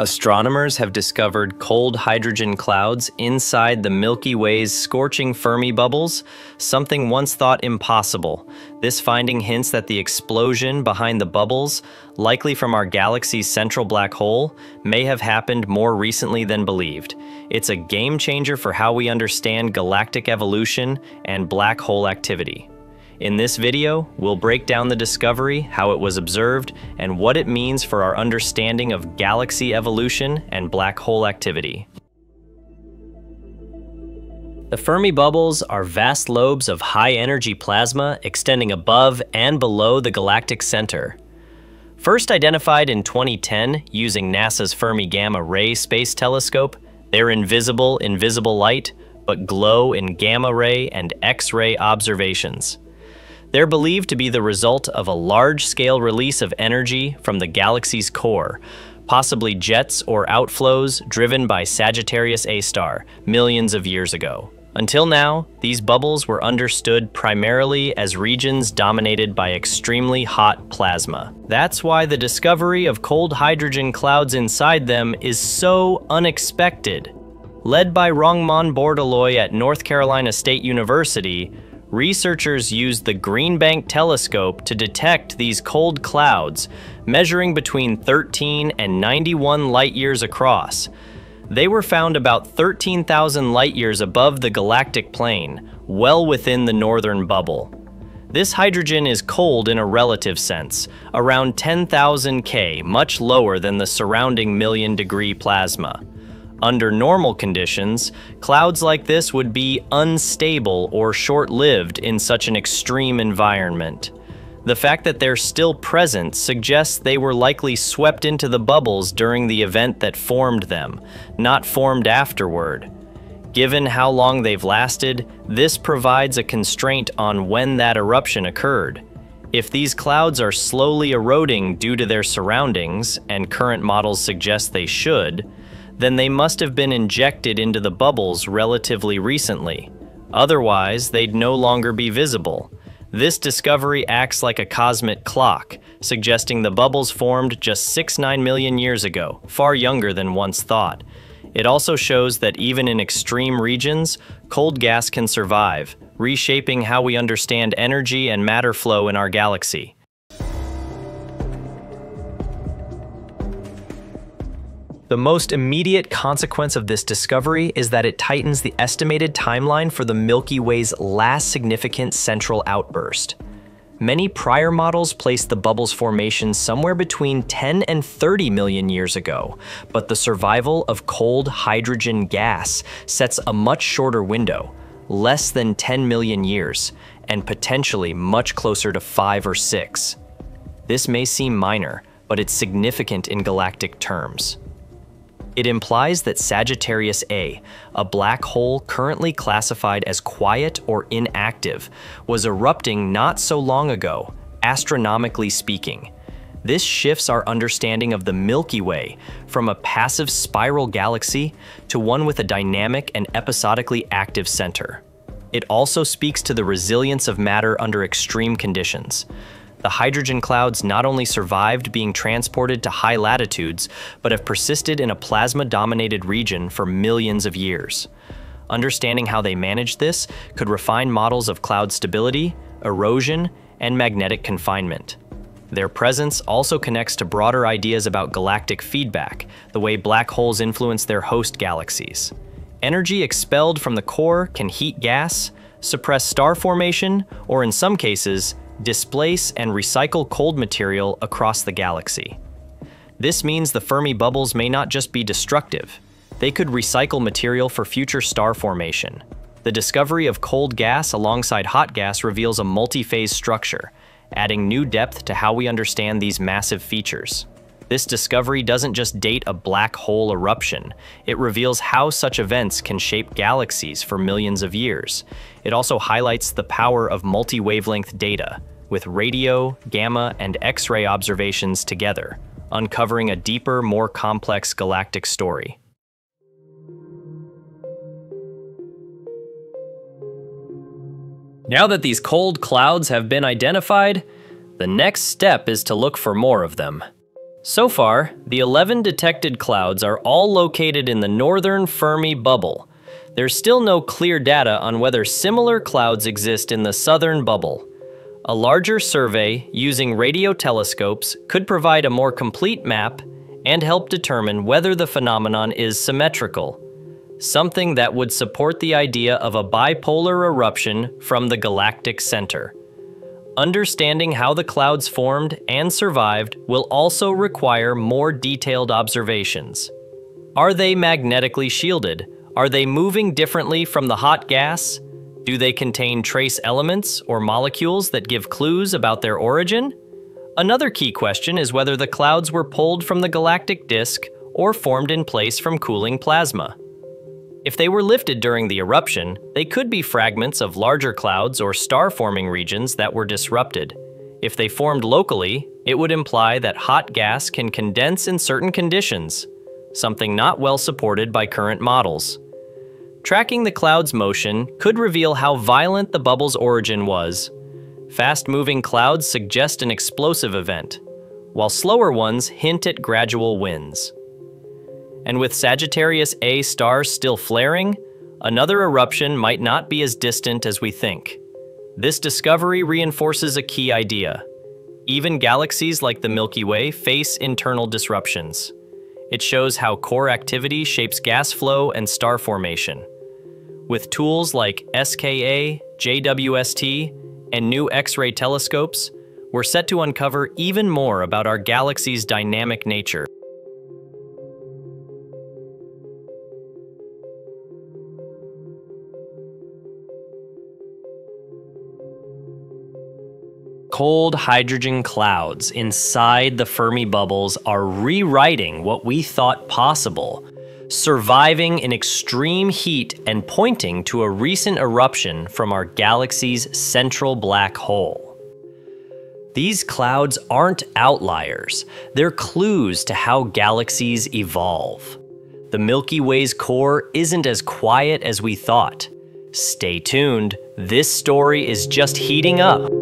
Astronomers have discovered cold hydrogen clouds inside the Milky Way's scorching Fermi bubbles, something once thought impossible. This finding hints that the explosion behind the bubbles, likely from our galaxy's central black hole, may have happened more recently than believed. It's a game changer for how we understand galactic evolution and black hole activity. In this video, we'll break down the discovery, how it was observed, and what it means for our understanding of galaxy evolution and black hole activity. The Fermi bubbles are vast lobes of high-energy plasma extending above and below the galactic center. First identified in 2010 using NASA's Fermi Gamma Ray Space Telescope, they're invisible in visible light, but glow in gamma ray and X-ray observations. They're believed to be the result of a large-scale release of energy from the galaxy's core, possibly jets or outflows driven by Sagittarius A star millions of years ago. Until now, these bubbles were understood primarily as regions dominated by extremely hot plasma. That's why the discovery of cold hydrogen clouds inside them is so unexpected. Led by Rongmon Bordaloy at North Carolina State University, researchers used the Green Bank Telescope to detect these cold clouds, measuring between 13 and 91 light-years across. They were found about 13,000 light-years above the galactic plane, well within the northern bubble. This hydrogen is cold in a relative sense, around 10,000 K, much lower than the surrounding million-degree plasma. Under normal conditions, clouds like this would be unstable or short-lived in such an extreme environment. The fact that they're still present suggests they were likely swept into the bubbles during the event that formed them, not formed afterward. Given how long they've lasted, this provides a constraint on when that eruption occurred. If these clouds are slowly eroding due to their surroundings, and current models suggest they should, then they must have been injected into the bubbles relatively recently. Otherwise, they'd no longer be visible. This discovery acts like a cosmic clock, suggesting the bubbles formed just 6.9 million years ago, far younger than once thought. It also shows that even in extreme regions, cold gas can survive, reshaping how we understand energy and matter flow in our galaxy. The most immediate consequence of this discovery is that it tightens the estimated timeline for the Milky Way's last significant central outburst. Many prior models placed the bubble's formation somewhere between 10 and 30 million years ago, but the survival of cold hydrogen gas sets a much shorter window, less than 10 million years, and potentially much closer to 5 or 6. This may seem minor, but it's significant in galactic terms. It implies that Sagittarius A, a black hole currently classified as quiet or inactive, was erupting not so long ago, astronomically speaking. This shifts our understanding of the Milky Way from a passive spiral galaxy to one with a dynamic and episodically active center. It also speaks to the resilience of matter under extreme conditions. The hydrogen clouds not only survived being transported to high latitudes, but have persisted in a plasma-dominated region for millions of years. Understanding how they managed this could refine models of cloud stability, erosion, and magnetic confinement. Their presence also connects to broader ideas about galactic feedback, the way black holes influence their host galaxies. Energy expelled from the core can heat gas, suppress star formation, or in some cases, displace and recycle cold material across the galaxy. This means the Fermi bubbles may not just be destructive, they could recycle material for future star formation. The discovery of cold gas alongside hot gas reveals a multi-phase structure, adding new depth to how we understand these massive features. This discovery doesn't just date a black hole eruption, it reveals how such events can shape galaxies for millions of years. It also highlights the power of multi-wavelength data, with radio, gamma, and X-ray observations together, uncovering a deeper, more complex galactic story. Now that these cold clouds have been identified, The next step is to look for more of them. So far, the 11 detected clouds are all located in the northern Fermi bubble. There's still no clear data on whether similar clouds exist in the southern bubble. A larger survey using radio telescopes could provide a more complete map and help determine whether the phenomenon is symmetrical, something that would support the idea of a bipolar eruption from the galactic center. Understanding how the clouds formed and survived will also require more detailed observations. Are they magnetically shielded? Are they moving differently from the hot gas? Do they contain trace elements or molecules that give clues about their origin? Another key question is whether the clouds were pulled from the galactic disk or formed in place from cooling plasma. If they were lifted during the eruption, they could be fragments of larger clouds or star-forming regions that were disrupted. If they formed locally, it would imply that hot gas can condense in certain conditions, something not well supported by current models. Tracking the cloud's motion could reveal how violent the bubble's origin was. Fast-moving clouds suggest an explosive event, while slower ones hint at gradual winds. And with Sagittarius A stars still flaring, another eruption might not be as distant as we think. This discovery reinforces a key idea. Even galaxies like the Milky Way face internal disruptions. It shows how core activity shapes gas flow and star formation. With tools like SKA, JWST, and new X-ray telescopes, we're set to uncover even more about our galaxy's dynamic nature. Cold hydrogen clouds inside the Fermi bubbles are rewriting what we thought possible, surviving in extreme heat and pointing to a recent eruption from our galaxy's central black hole. These clouds aren't outliers, they're clues to how galaxies evolve. The Milky Way's core isn't as quiet as we thought. Stay tuned, this story is just heating up.